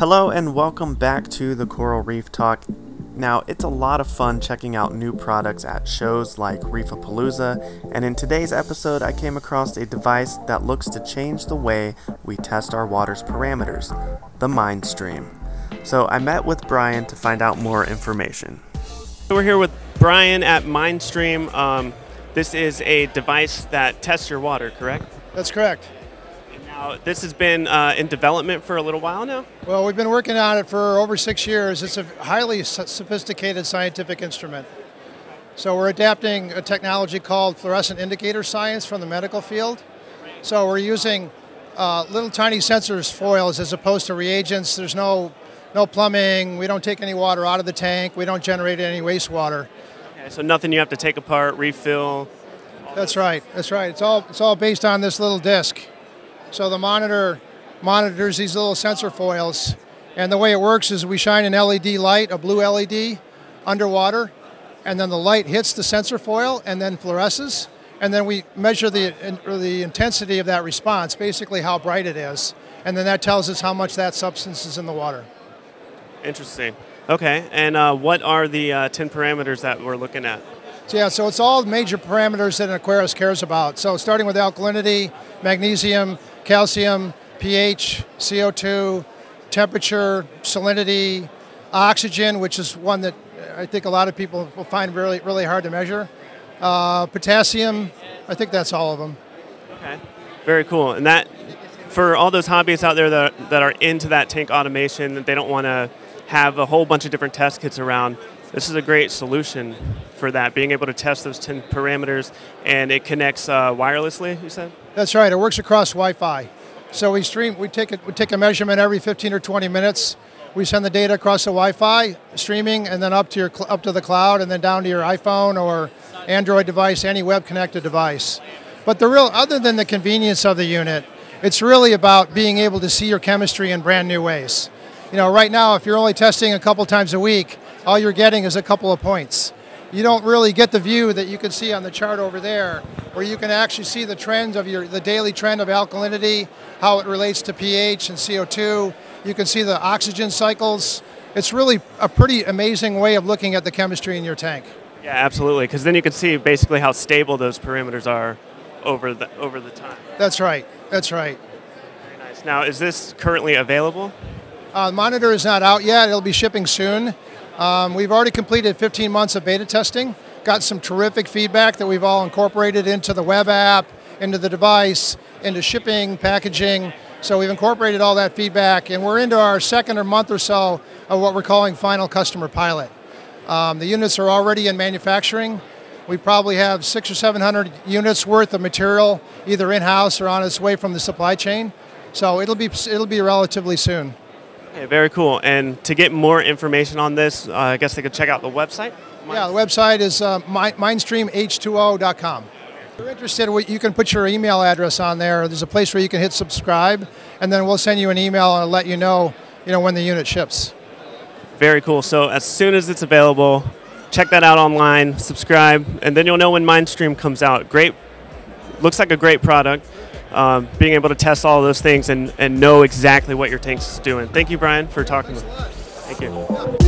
Hello and welcome back to the Coral Reef Talk. Now, it's a lot of fun checking out new products at shows like Reefapalooza, and in today's episode I came across a device that looks to change the way we test our water's parameters, the Mindstream. So I met with Brian to find out more information. So we're here with Brian at Mindstream. This is a device that tests your water, correct? That's correct. This has been in development for a little while now? Well, we've been working on it for over 6 years. It's a highly sophisticated scientific instrument. So we're adapting a technology called fluorescent indicator science from the medical field. So we're using little tiny sensors, foils, as opposed to reagents. There's no plumbing. We don't take any water out of the tank. We don't generate any wastewater. Okay, so nothing you have to take apart, refill? That's right. That's right. It's all based on this little disc. So the monitor monitors these little sensor foils, and the way it works is we shine an LED light, a blue LED, underwater, and then the light hits the sensor foil and then fluoresces, and then we measure the intensity of that response, basically how bright it is, and then that tells us how much that substance is in the water. Interesting. Okay, and what are the 10 parameters that we're looking at? Yeah, so it's all major parameters that an aquarist cares about. So starting with alkalinity, magnesium, calcium, pH, CO2, temperature, salinity, oxygen, which is one that I think a lot of people will find really, really hard to measure. Potassium, I think that's all of them. Okay, very cool. And that, for all those hobbyists out there that are into that tank automation, that they don't want to have a whole bunch of different test kits around, this is a great solution for that, being able to test those 10 parameters, and it connects wirelessly, you said? That's right, it works across Wi-Fi. So we take a measurement every 15 or 20 minutes, we send the data across the Wi-Fi, streaming, and then up to the cloud, and then down to your iPhone or Android device, any web-connected device. But the real, other than the convenience of the unit, it's really about being able to see your chemistry in brand new ways. You know, right now, if you're only testing a couple times a week, all you're getting is a couple of points. You don't really get the view that you can see on the chart over there, where you can actually see the trends of the daily trend of alkalinity, how it relates to pH and CO2. You can see the oxygen cycles. It's really a pretty amazing way of looking at the chemistry in your tank. Yeah, absolutely, because then you can see basically how stable those parameters are over the time. That's right. That's right. Very nice. Now, is this currently available? The monitor is not out yet. It'll be shipping soon. We've already completed 15 months of beta testing, got some terrific feedback that we've all incorporated into the web app, into the device, into shipping, packaging. So we've incorporated all that feedback, and we're into our second month or so of what we're calling final customer pilot. The units are already in manufacturing. We probably have 600 or 700 units worth of material, either in-house or on its way from the supply chain. So it'll be relatively soon. Okay, very cool. And to get more information on this, I guess they could check out the website? Yeah, the website is mindstreamh2o.com. If you're interested, you can put your email address on there. There's a place where you can hit subscribe, and then we'll send you an email and let you know when the unit ships. Very cool. So as soon as it's available, check that out online, subscribe, and then you'll know when Mindstream comes out. Great. Looks like a great product. Being able to test all of those things and know exactly what your tank's doing. Thank you, Brian, for talking with me. Thank you.